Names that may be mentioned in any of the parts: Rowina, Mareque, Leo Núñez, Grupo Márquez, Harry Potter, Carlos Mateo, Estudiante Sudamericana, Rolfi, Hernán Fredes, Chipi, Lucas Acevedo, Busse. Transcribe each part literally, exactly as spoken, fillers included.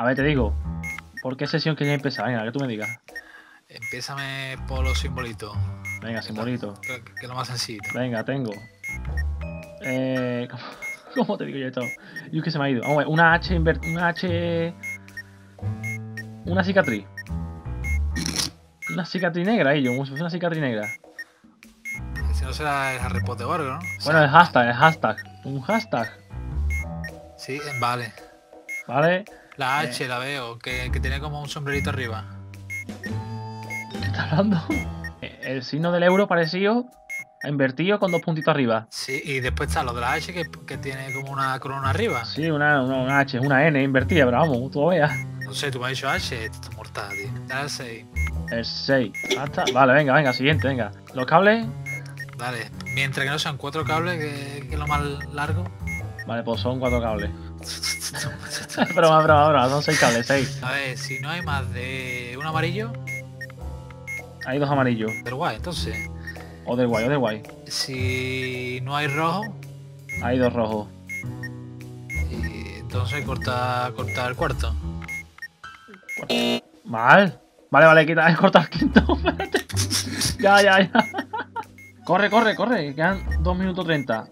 A ver, te digo, ¿por qué sesión querías empezar? Venga, que tú me digas. Empiézame por los simbolitos. Venga, simbolitos. Que, que es lo más sencillo. Venga, tengo. Eh, ¿cómo, ¿Cómo te digo yo esto? Yo es que se me ha ido. Vamos a ver, una H invertida. Una H. Una cicatriz. Una cicatriz negra, y yo, una cicatriz negra. Si no será el Harry Potter o algo, ¿no? O sea, bueno, el hashtag, el hashtag. Un hashtag. Sí, vale. Vale. La H, eh. la veo, que, que tiene como un sombrerito arriba. ¿Qué estás hablando? El signo del euro parecido, invertido con dos puntitos arriba. Sí, y después está lo de la H, que, que tiene como una corona arriba. Sí, una, una, una H, una N invertida, pero vamos, tú lo veas. No sé, tú me has dicho H, esto es mortal, tío. Dale el seis. El seis. Hasta... Vale, venga, venga, siguiente, venga. Los cables. Dale, mientras que no sean cuatro cables, que, que es lo más largo. Vale, pues son cuatro cables. Pero más, broma, broma, son seis cables, seis. A ver, si no hay más de un amarillo. Hay dos amarillos. Del guay, entonces. O del guay, o del guay. Si no hay rojo. Hay dos rojos. Y entonces corta, corta el cuarto. Mal. Vale, vale, quita, he cortado el quinto. Ya, ya, ya. Corre, corre, corre. Quedan dos minutos treinta.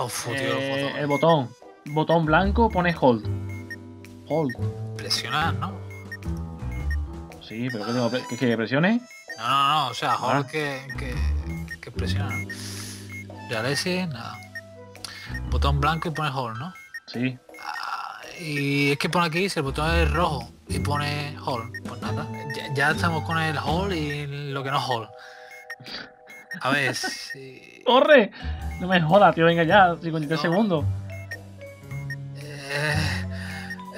Oh, tío, eh, el botón. Botón blanco pone hold. Hold. Presionar, ¿no? Sí, pero ah. ¿qué tengo? ¿Que, que presione? No, no, no. O sea, hold ah. que, que, que presiona. Realice, nada. Botón blanco y pone hold, ¿no? Sí. Ah, y es que pone aquí, si el botón es rojo y pone hold, pues nada. Ya, ya estamos con el hold y lo que no es hold. A ver, si... ¡Corre! No me jodas, tío, venga ya, cincuenta y tres no. segundos. Eh,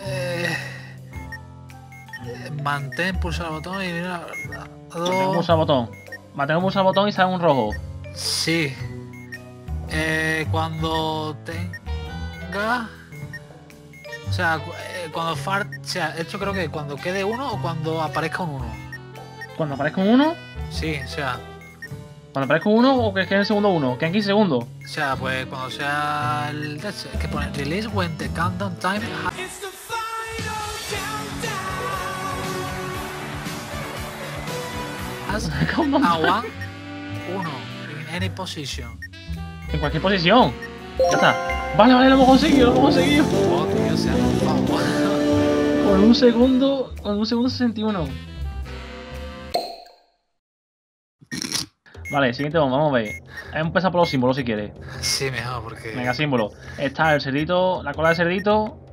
eh, eh, mantén, pulsa el botón y mira... Mantengo, pulsa el botón. Mantengo, pulsa el botón y sale un rojo. Sí. Eh, cuando tenga... O sea, eh, cuando far... O sea, esto creo que cuando quede uno o cuando aparezca un uno. ¿Cuando aparezca un uno? Sí, o sea... ¿Cuando aparezca uno o que quede el segundo uno? ¿Quedan quince segundos? O sea, pues cuando sea el... Es que pone release when the countdown time... It's the final countdown. Has a one, uno, in any position. En cualquier posición. Ya está. Vale, vale, lo hemos conseguido, lo hemos conseguido. Oh, tío, se ha rompado. Con un segundo, con un segundo sesenta y uno. Vale, siguiente bomba, vamos a ver. Empieza por los símbolos si quieres. Sí, mejor, porque... Venga, símbolo. Está el cerdito, la cola del cerdito,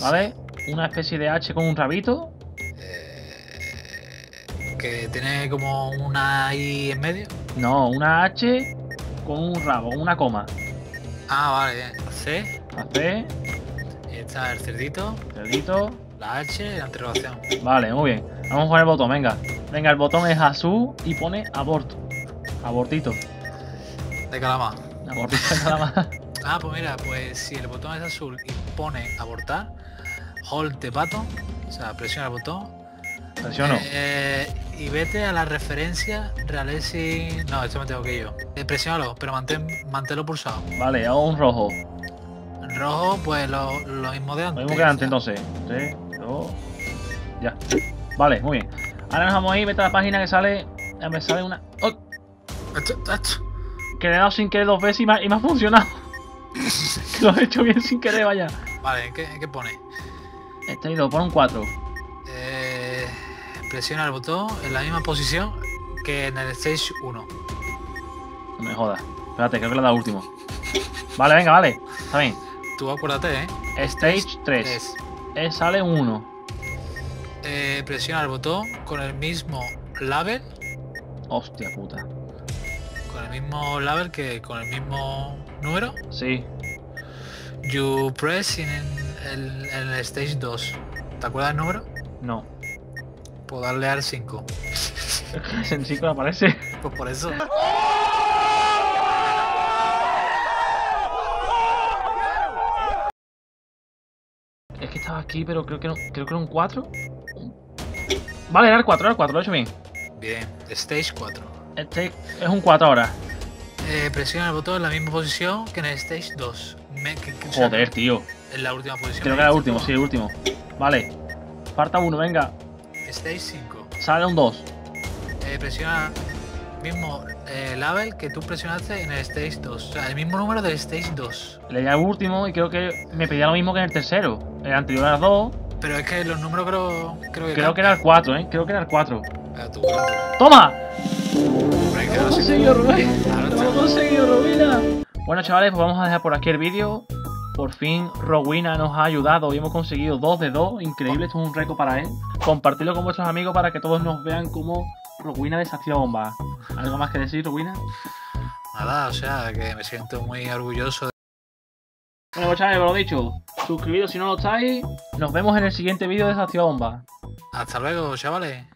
¿vale? Sí. Una especie de H con un rabito. Eh, que tiene como una I en medio. No, una H con un rabo, una coma. Ah, vale, bien. C. La C. Y está el cerdito. Cerdito. La H y la interrogación. Vale, muy bien. Vamos a poner el botón, venga. Venga, el botón es azul y pone aborto. Abortito. De calamar. Abortito de calamar. Ah, pues mira, pues si el botón es azul y pone abortar, hold the button, o sea, presiona el botón. Presiono. Eh, eh, y vete a la referencia, realice... No, esto me tengo que ir yo. Eh, presiónalo, pero mantén, manténlo pulsado. Vale, hago un rojo. En rojo, pues lo, lo mismo de antes. Lo mismo que antes, entonces. Tres, dos... Ya. Vale, muy bien. Ahora nos vamos a ir, vete a la página que sale... Me sale una... ¡Oh! Que le he dado sin querer dos veces y me ha, y me ha funcionado. Que lo he hecho bien sin querer, vaya. Vale, ¿qué, qué pone? Este ido por un cuatro. Eh, presiona el botón en la misma posición que en el stage uno. No me jodas. Espérate, creo que le he dado último. Vale, venga, vale. Está bien. Tú acuérdate, ¿eh? Stage tres. Eh, sale un uno. Eh, presiona el botón con el mismo label. Hostia puta. Con el mismo label que con el mismo número. Sí. You press in el, el, el stage dos. ¿Te acuerdas del número? No. Puedo darle al cinco. ¿El cinco aparece? Pues por eso. Es que estaba aquí, pero creo que no, creo que era un cuatro. Vale, era el cuatro, era el cuatro, lo he hecho bien. Bien, stage cuatro. Este es un cuatro ahora. Eh, presiona el botón en la misma posición que en el stage dos. Me, que, que, Joder, o sea, tío. En la última posición. Creo que era el último, sí, el último. Vale. Falta uno, venga. Stage cinco. Sale un dos. Eh, presiona mismo eh, label que tú presionaste en el Stage dos. O sea, el mismo número del Stage dos. Le di al último y creo que me pedía lo mismo que en el tercero. El anterior era dos. Pero es que los números creo, creo que... Creo que era el cuatro, ¿eh? Creo que era el cuatro. ¡Toma! ¡Lo hemos conseguido, Rubén! ¡Lo hemos conseguido, Rowina! Bueno, chavales, pues vamos a dejar por aquí el vídeo. Por fin Rowina nos ha ayudado y hemos conseguido dos de dos. Increíble, esto es un récord para él. Compartidlo con vuestros amigos para que todos nos vean cómo Rowina desafía bombas. ¿Algo más que decir, Rowina? Nada, o sea, que me siento muy orgulloso. Bueno, pues chavales, por lo dicho, suscribiros si no lo estáis. Nos vemos en el siguiente vídeo de desafía bombas. Hasta luego, chavales.